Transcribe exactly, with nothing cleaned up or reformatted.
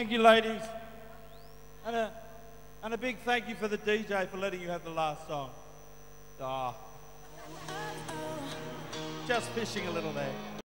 Thank you, ladies. And a, and a big thank you for the D J for letting you have the last song. Ah. Just fishing a little there.